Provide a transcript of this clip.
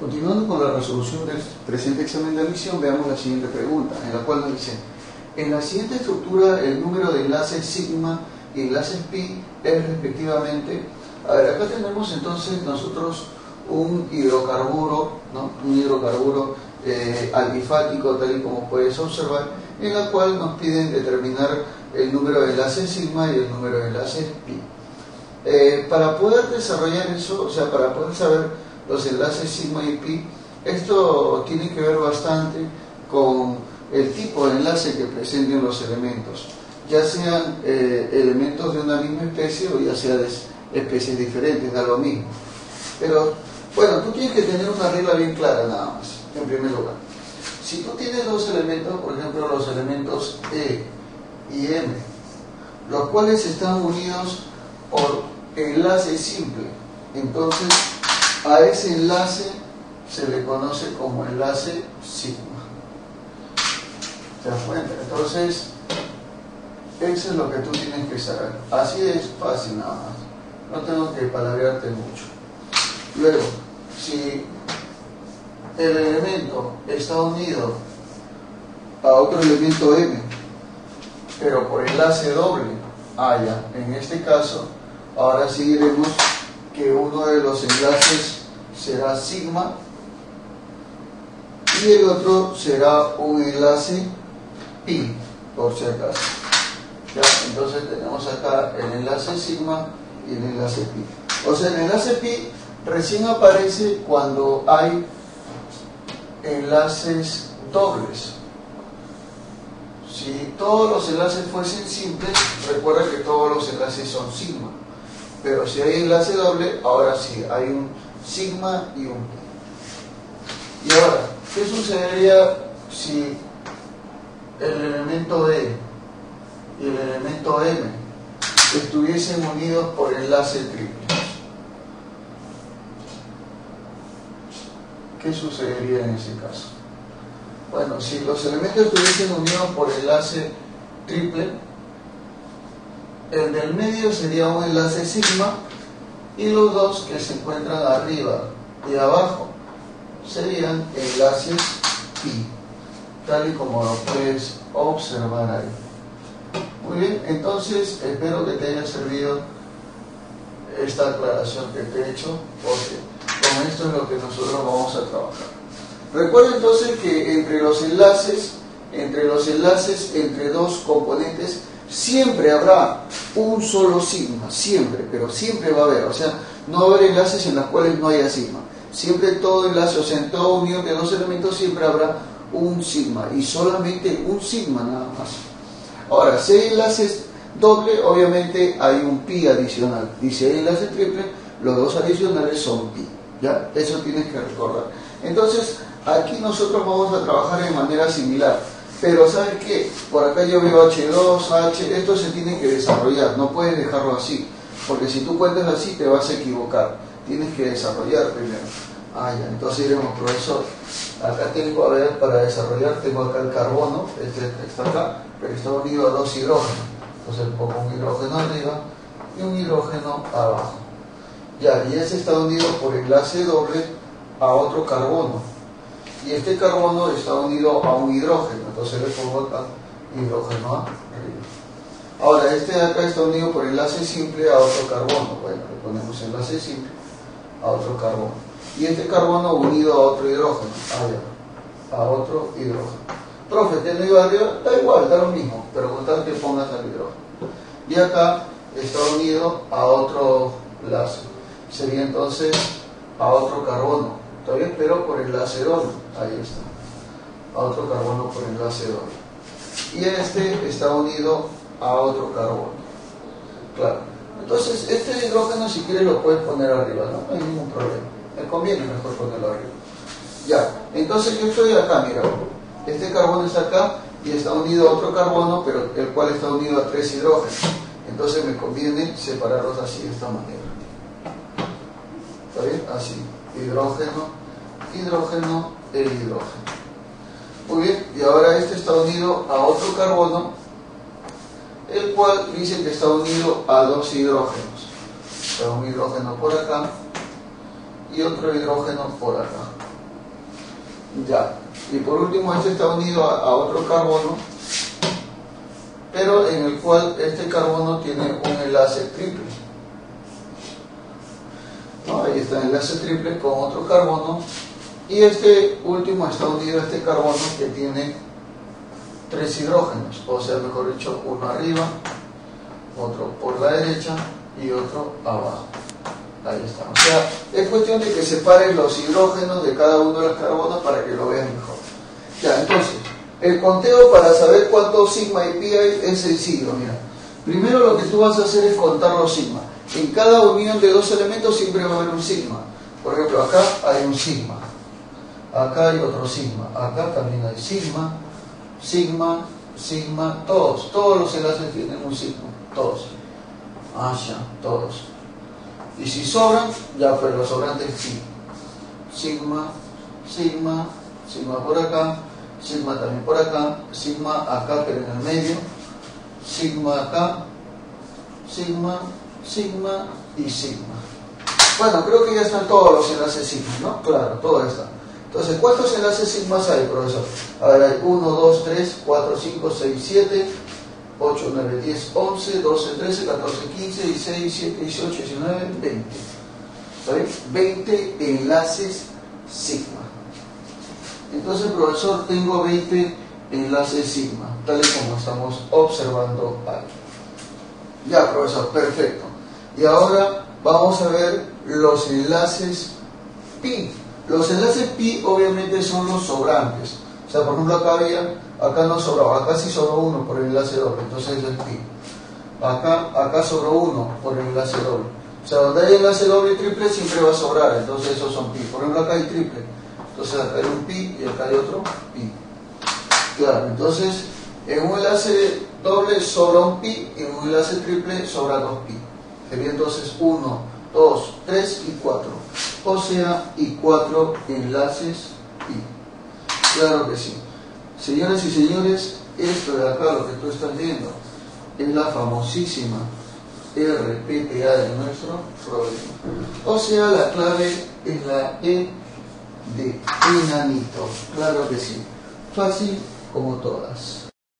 Continuando con la resolución del presente examen de admisión, veamos la siguiente pregunta, en la cual nos dice: en la siguiente estructura el número de enlaces sigma y enlaces pi es respectivamente. A ver, acá tenemos entonces nosotros un hidrocarburo, ¿no? Un hidrocarburo alifático, tal y como puedes observar, en la cual nos piden determinar el número de enlaces sigma y el número de enlaces pi. Para poder desarrollar eso, o sea, para poder saber los enlaces sigma y pi, esto tiene que ver bastante con el tipo de enlace que presenten los elementos, ya sean elementos de una misma especie o ya sea de especies diferentes, da lo mismo. Pero bueno, tú tienes que tener una regla bien clara nada más, en primer lugar. Si tú tienes dos elementos, por ejemplo los elementos E y M, los cuales están unidos por enlace simple, entonces a ese enlace se le conoce como enlace sigma. ¿Te das cuenta? Entonces, eso es lo que tú tienes que saber. Así es fácil nada más. No tengo que palabrearte mucho. Luego, si el elemento está unido a otro elemento M, pero por enlace doble, en este caso, ahora sí iremos que uno de los enlaces será sigma y el otro será un enlace pi, por si acaso. ¿Ya? Entonces tenemos acá el enlace sigma y el enlace pi. O sea, el enlace pi recién aparece cuando hay enlaces dobles. Si todos los enlaces fuesen simples, recuerda que todos los enlaces son sigma. Pero si hay enlace doble, ahora sí, hay un sigma y un pi. Y ahora, ¿qué sucedería si el elemento D y el elemento M estuviesen unidos por enlace triple? ¿Qué sucedería en ese caso? Bueno, si los elementos estuviesen unidos por enlace triple, el del medio sería un enlace sigma y los dos que se encuentran arriba y abajo serían enlaces pi, tal y como lo puedes observar ahí. Muy bien, entonces espero que te haya servido esta aclaración que te he hecho, porque con esto es lo que nosotros vamos a trabajar. Recuerda entonces que entre los enlaces entre dos componentes siempre habrá un solo sigma, siempre, pero siempre va a haber, o sea, no va a haber enlaces en los cuales no haya sigma. Siempre todo enlace, o sea, en toda unión de dos elementos siempre habrá un sigma, y solamente un sigma nada más. Ahora, si hay enlaces doble, obviamente hay un pi adicional, y si hay enlaces triple, los dos adicionales son pi, ¿ya? Eso tienes que recordar. Entonces, aquí nosotros vamos a trabajar de manera similar. Pero ¿sabes qué? Por acá yo veo H2, H, esto se tiene que desarrollar, no puedes dejarlo así, porque si tú cuentas así te vas a equivocar, tienes que desarrollar primero. Entonces iremos, profesor, acá tengo, a ver, para desarrollar tengo acá el carbono, este está acá, pero está unido a dos hidrógenos, entonces pongo un hidrógeno arriba y un hidrógeno abajo. Ya, y ese está unido por enlace doble a otro carbono. Y este carbono está unido a un hidrógeno, entonces le pongo acá hidrógeno A. Ahora, este de acá está unido por enlace simple a otro carbono. Bueno, le ponemos enlace simple a otro carbono. Y este carbono unido a otro hidrógeno. A otro hidrógeno. Profe, ¿te lo iba arriba? Da igual, da lo mismo, pero con tal que pongas al hidrógeno. Y acá está unido a otro lazo. Sería entonces a otro carbono. Todavía espero por enlace doble, ahí está, a otro carbono por enlace doble. Y este está unido a otro carbono, claro. Entonces, este hidrógeno si quieres lo puedes poner arriba, no hay ningún problema. Me conviene mejor ponerlo arriba. Ya, entonces yo estoy acá, mira, este carbono está acá y está unido a otro carbono, pero el cual está unido a tres hidrógenos. Entonces me conviene separarlos así, de esta manera. ¿Está bien? Así. Hidrógeno, hidrógeno, el hidrógeno. Muy bien, y ahora este está unido a otro carbono, el cual dice que está unido a dos hidrógenos. O sea, un hidrógeno por acá y otro hidrógeno por acá. Ya. Y por último, este está unido a otro carbono, pero en el cual este carbono tiene un enlace triple. ¿No? Ahí está el enlace triple con otro carbono, y este último está unido a este carbono que tiene tres hidrógenos, o sea, mejor dicho, uno arriba, otro por la derecha y otro abajo. Ahí está. O sea, es cuestión de que separen los hidrógenos de cada uno de los carbonos para que lo vean mejor. Ya, entonces, el conteo para saber cuánto sigma y pi hay es sencillo, mira. Primero lo que tú vas a hacer es contar los sigma. En cada unión de dos elementos siempre va a haber un sigma. Por ejemplo, acá hay un sigma. Acá hay otro sigma. Acá también hay sigma, sigma, sigma, todos. Todos los enlaces tienen un sigma, todos. Allá, todos. Y si sobran, ya pues los sobrantes sí. Sigma, sigma, sigma por acá, sigma también por acá, sigma acá pero en el medio, sigma acá, sigma, sigma y sigma. Bueno, creo que ya están todos los enlaces sigma, ¿no? Claro, todo está. Entonces, ¿cuántos enlaces sigmas hay, profesor? A ver, hay 1, 2, 3, 4, 5, 6, 7... 8, 9, 10, 11, 12, 13, 14, 15, 16, 17, 18, 19, 20. ¿Está bien? 20 enlaces sigma. Entonces, profesor, tengo 20 enlaces sigma, tal y como estamos observando ahí. Ya, profesor, perfecto. Y ahora vamos a ver los enlaces pi. Los enlaces pi obviamente son los sobrantes. O sea, por ejemplo, acá había... Acá no sobraba, acá sí sobró uno por el enlace doble, entonces es el pi. Acá sobró uno por el enlace doble. O sea, donde hay enlace doble y triple siempre va a sobrar, entonces esos son pi. Por ejemplo, acá hay triple, entonces acá hay un pi y acá hay otro pi. Claro, entonces en un enlace doble sobra un pi y en un enlace triple sobra dos pi. Sería entonces 1, 2, 3 y 4. O sea, y 4 enlaces pi. Claro que sí. Señoras y señores, esto de acá, lo que tú estás viendo, es la famosísima RPTA de nuestro problema. O sea, la clave es la E de enanito. Claro que sí. Fácil como todas.